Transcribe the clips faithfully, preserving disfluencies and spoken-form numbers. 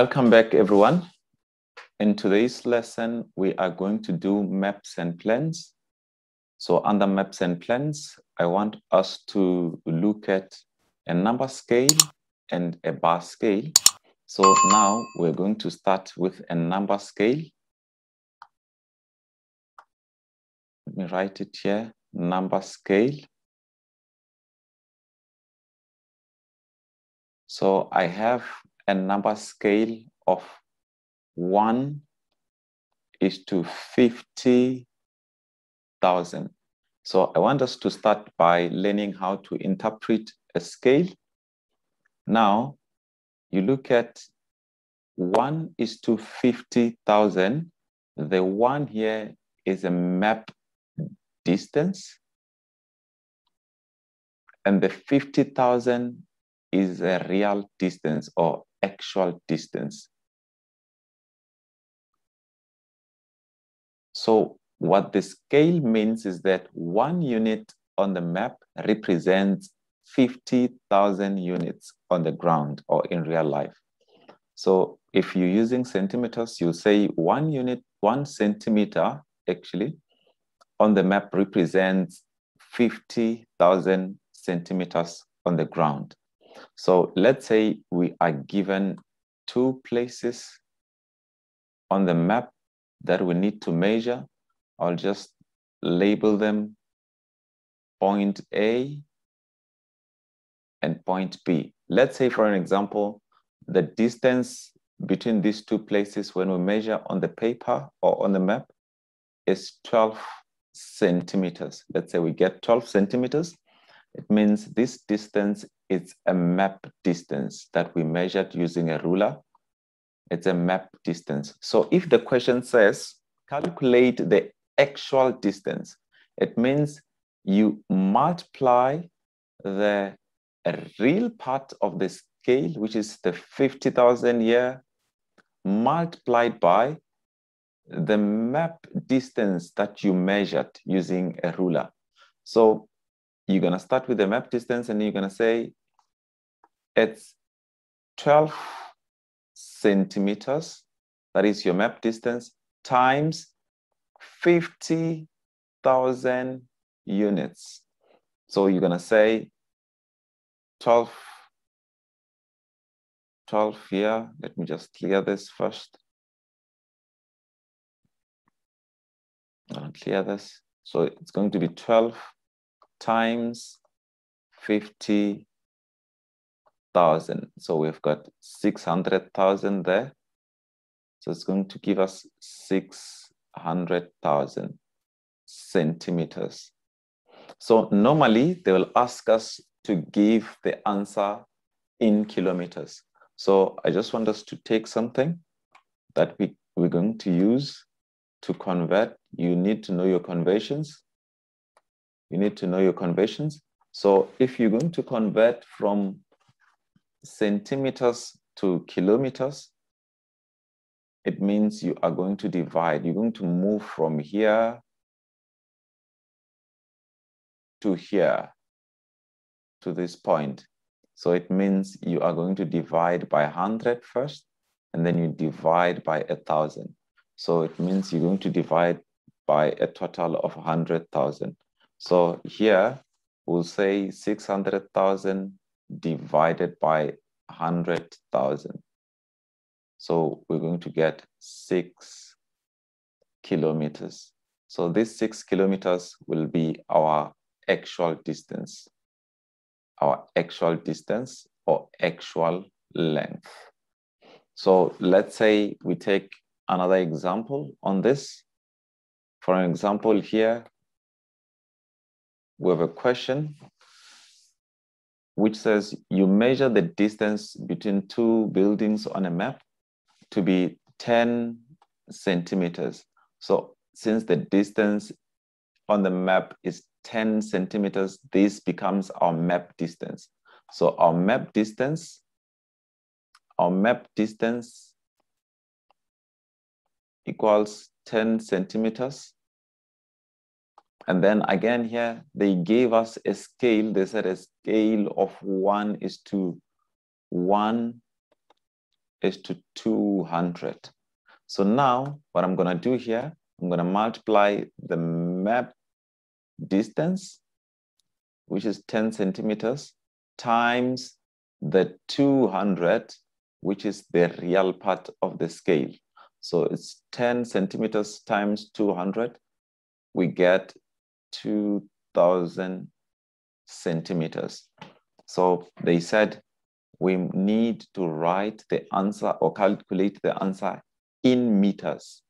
Welcome back, everyone. In today's lesson, we are going to do maps and plans. So under maps and plans, I want us to look at a number scale and a bar scale. So now we're going to start with a number scale. Let me write it here, number scale. So I have a number scale of one is to fifty thousand. So I want us to start by learning how to interpret a scale. Now you look at one is to fifty thousand. The one here is a map distance. And the fifty thousand is a real distance or actual distance. So what the scale means is that one unit on the map represents fifty thousand units on the ground or in real life. So if you're using centimeters, you say one unit, one centimeter actually on the map represents fifty thousand centimeters on the ground. So let's say we are given two places on the map that we need to measure. I'll just label them point A and point B. Let's say, for an example, the distance between these two places when we measure on the paper or on the map is twelve centimeters. Let's say we get twelve centimeters. It means this distance is a map distance that we measured using a ruler. It's a map distance. So if the question says, calculate the actual distance, it means you multiply the real part of the scale, which is the fifty thousand here, multiplied by the map distance that you measured using a ruler. So you're going to start with the map distance and you're going to say it's twelve centimeters, that is your map distance, times fifty thousand units. So you're going to say twelve, twelve here. Let me just clear this first. I'm going to clear this. So it's going to be twelve times fifty thousand. So we've got six hundred thousand there. So it's going to give us six hundred thousand centimeters. So normally they will ask us to give the answer in kilometers. So I just want us to take something that we, we're going to use to convert. You need to know your conversions. You need to know your conversions. So if you're going to convert from centimeters to kilometers, it means you are going to divide. You're going to move from here to here to this point. So it means you are going to divide by one hundred first, and then you divide by one thousand. So it means you're going to divide by a total of one hundred thousand. So here we'll say six hundred thousand divided by one hundred thousand. So we're going to get six kilometers. So this six kilometers will be our actual distance, our actual distance or actual length. So let's say we take another example on this. For an example here, we have a question which says you measure the distance between two buildings on a map to be ten centimeters. So since the distance on the map is ten centimeters, this becomes our map distance. So our map distance, our map distance equals ten centimeters. And then again here, they gave us a scale. They said a scale of one is to one is to two hundred. So now what I'm gonna do here, I'm gonna multiply the map distance, which is ten centimeters, times the two hundred, which is the real part of the scale. So it's ten centimeters times two hundred, we get two thousand centimeters. So they said we need to write the answer or calculate the answer in meters.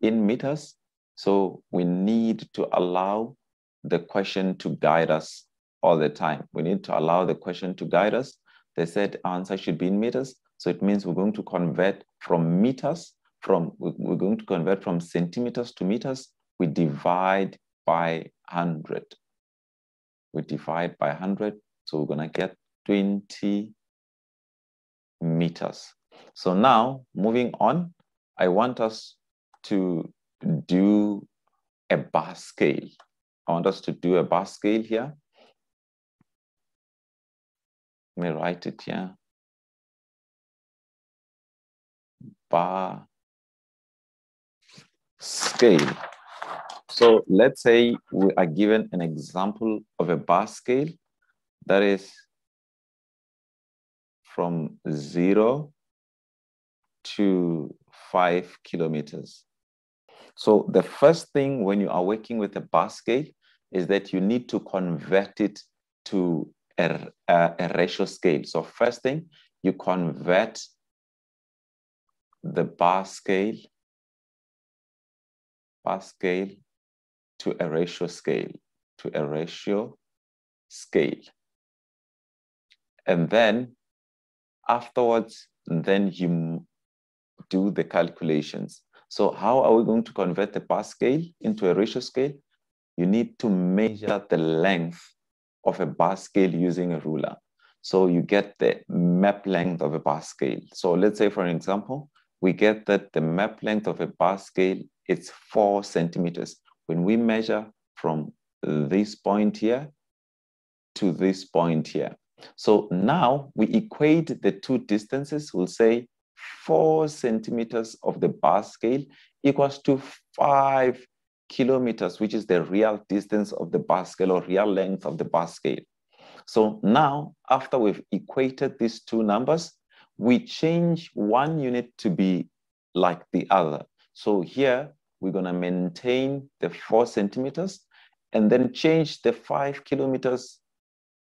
In meters, so we need to allow the question to guide us all the time. We need to allow the question to guide us. They said answer should be in meters. So it means we're going to convert from meters, from we're going to convert from centimeters to meters. We divide by one hundred. We divide by one hundred. So we're going to get twenty meters. So now, moving on, I want us to do a bar scale. I want us to do a bar scale here. Let me write it here. Bar scale. So let's say we are given an example of a bar scale that is from zero to five kilometers. So the first thing when you are working with a bar scale is that you need to convert it to a, a, a ratio scale. So first thing, you convert the bar scale, bar scale to a ratio scale, to a ratio scale. And then afterwards, then you do the calculations. So how are we going to convert the bar scale into a ratio scale? You need to measure the length of a bar scale using a ruler. So you get the map length of a bar scale. So let's say, for an example, we get that the map length of a bar scale is four centimeters. When we measure from this point here to this point here. So now we equate the two distances. We'll say four centimeters of the bar scale equals to five kilometers, which is the real distance of the bar scale or real length of the bar scale. So now, after we've equated these two numbers, we change one unit to be like the other. So here, we're going to maintain the four centimeters and then change the five kilometers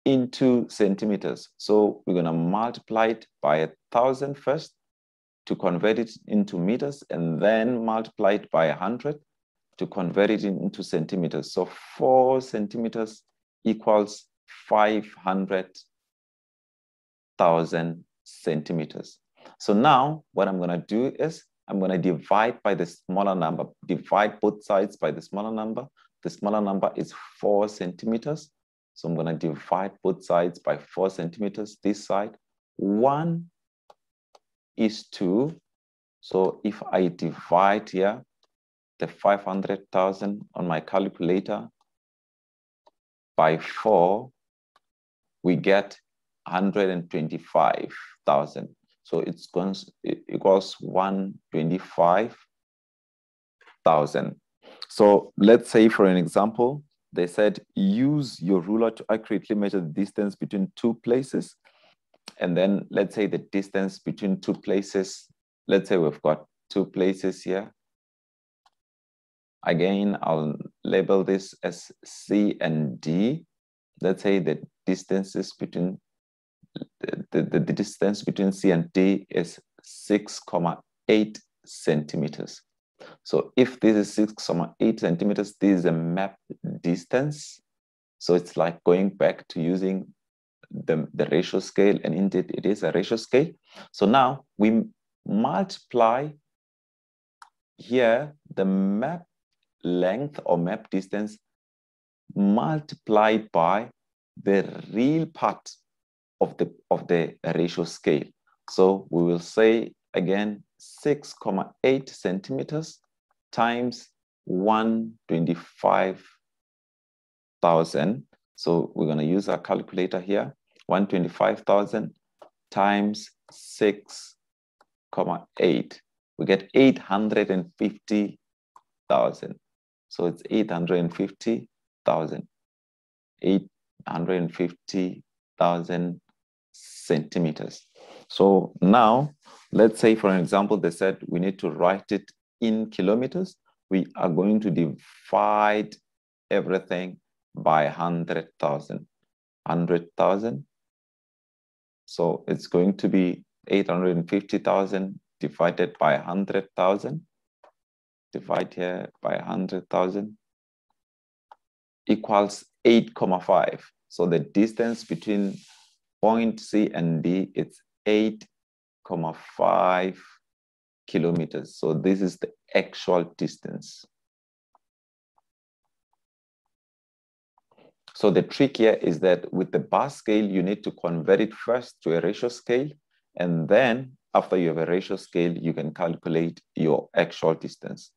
into centimeters. So we're going to multiply it by a thousand first to convert it into meters, and then multiply it by one hundred to convert it into centimeters. So four centimeters equals five hundred thousand centimeters. So now what I'm going to do is I'm going to divide by the smaller number, divide both sides by the smaller number. The smaller number is four centimeters. So I'm going to divide both sides by four centimeters. This side, one is two. So if I divide here, the five hundred thousand on my calculator by four, we get one hundred twenty-five thousand. So it's going, it equals one hundred twenty-five thousand. So let's say, for an example, they said, use your ruler to accurately measure the distance between two places. And then let's say the distance between two places, let's say we've got two places here. Again, I'll label this as C and D. Let's say the distances between the, the, the, the distance between C and D is six point eight centimeters. So if this is six point eight centimeters, this is a map distance. So it's like going back to using the, the ratio scale, and indeed it is a ratio scale. So now we multiply here the map length or map distance multiplied by the real part of the, of the ratio scale. So we will say again, six point eight centimeters times one hundred twenty-five thousand. So we're going to use our calculator here. one hundred twenty-five thousand times six comma eight, we get eight hundred fifty thousand. So it's eight hundred fifty thousand. eight hundred fifty thousand centimeters. So now, let's say, for example, they said we need to write it in kilometers. We are going to divide everything by one hundred thousand. one hundred thousand. So it's going to be eight hundred fifty thousand divided by one hundred thousand. Divide here by one hundred thousand equals eight comma five. So the distance between point C and D is eight comma five kilometers. So this is the actual distance. So the trick here is that with the bar scale, you need to convert it first to a ratio scale. And then after you have a ratio scale, you can calculate your actual distance.